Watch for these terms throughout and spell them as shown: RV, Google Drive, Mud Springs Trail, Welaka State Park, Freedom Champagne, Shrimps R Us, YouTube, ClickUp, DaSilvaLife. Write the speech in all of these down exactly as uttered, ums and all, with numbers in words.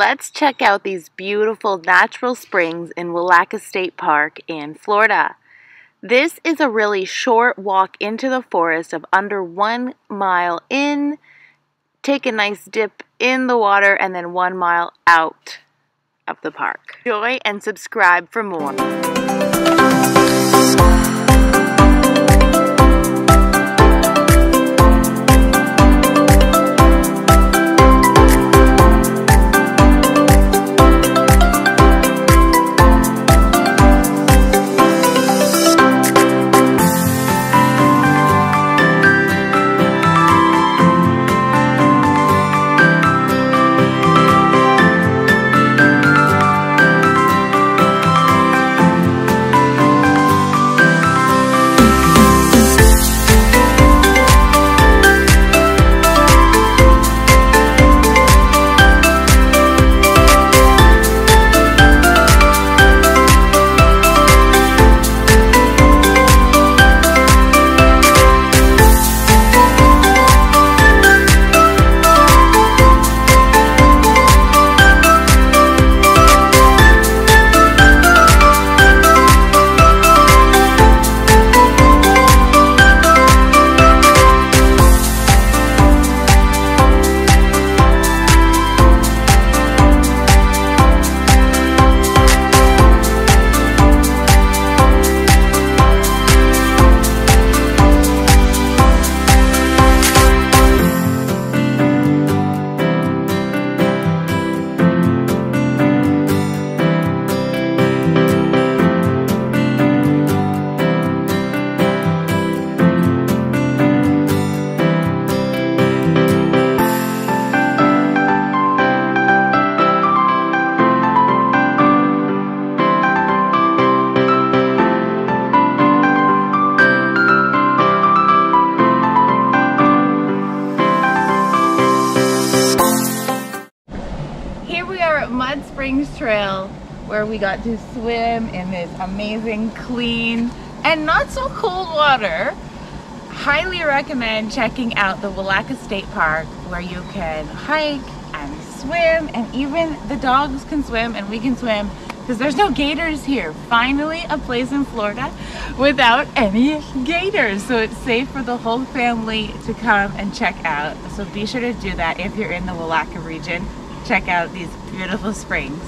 Let's check out these beautiful natural springs in Welaka State Park in Florida. This is a really short walk into the forest of under one mile in, take a nice dip in the water, and then one mile out of the park. Enjoy and subscribe for more. Mud Springs Trail, where we got to swim in this amazing, clean, and not so cold water. Highly recommend checking out the Welaka State Park, where you can hike and swim, and even the dogs can swim and we can swim because there's no gators here. Finally, a place in Florida without any gators. So it's safe for the whole family to come and check out. So be sure to do that if you're in the Welaka region. Check out these beautiful springs.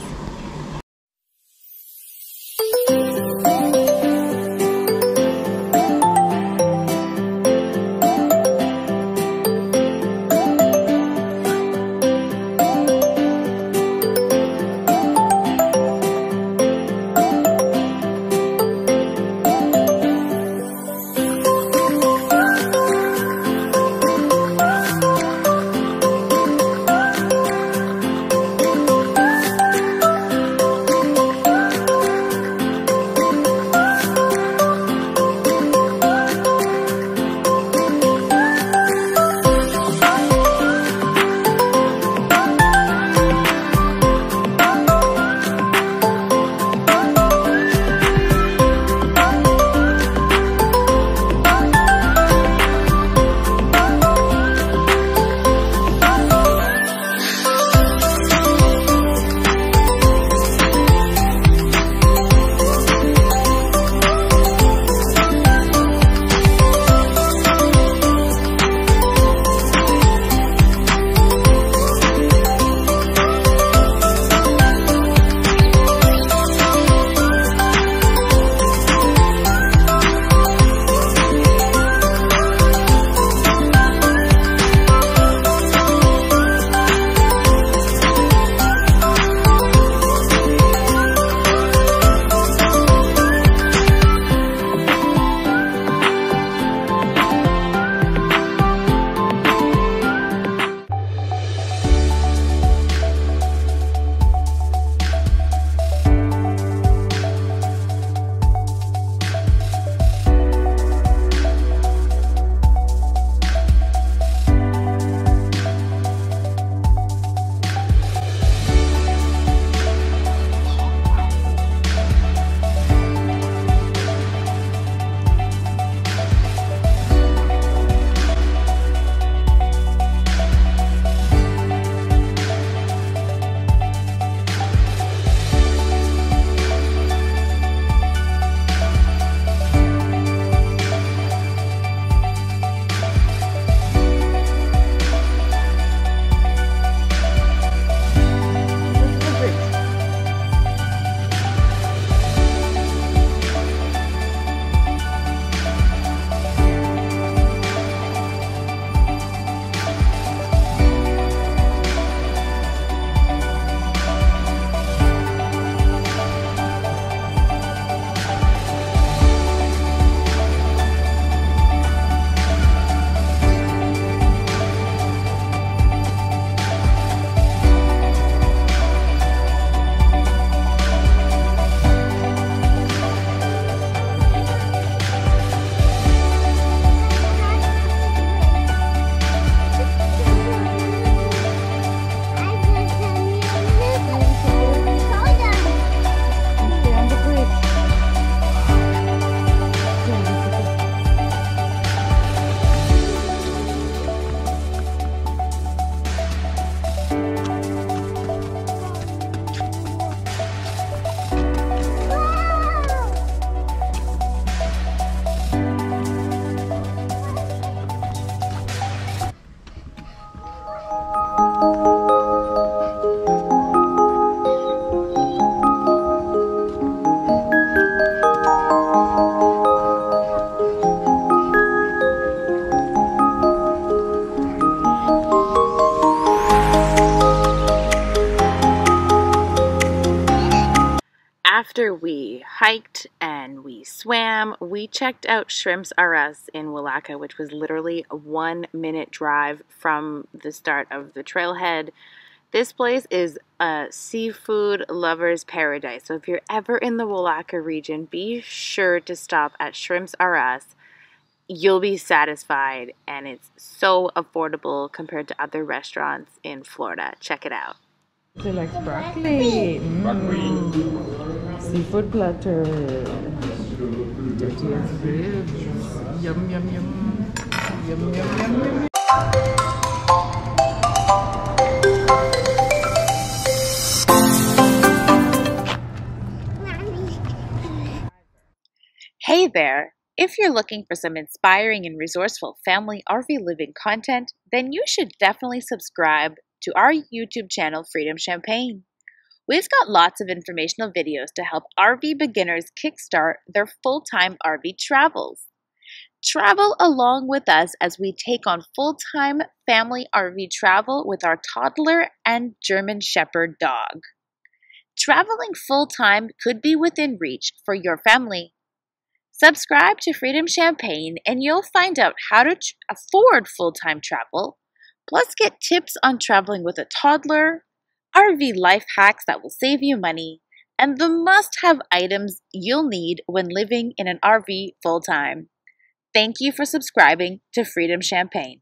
After we hiked and we swam, we checked out Shrimps R Us in Welaka, which was literally a one-minute drive from the start of the trailhead. This place is a seafood lover's paradise, so if you're ever in the Welaka region, be sure to stop at Shrimps R Us. You'll be satisfied, and it's so affordable compared to other restaurants in Florida. Check it out. She likes broccoli. Mm. Broccoli. Seafood platter. Yum, yum, yum. Yum, yum, yum, yum. Hey there! If you're looking for some inspiring and resourceful family R V living content, then you should definitely subscribe to our YouTube channel, Freedom Champagne. We've got lots of informational videos to help R V beginners kickstart their full-time R V travels. Travel along with us as we take on full-time family R V travel with our toddler and German Shepherd dog. Traveling full-time could be within reach for your family. Subscribe to Freedom Champagne and you'll find out how to afford full-time travel, plus get tips on traveling with a toddler, R V life hacks that will save you money, and the must-have items you'll need when living in an R V full-time. Thank you for subscribing to Freedom Champagne.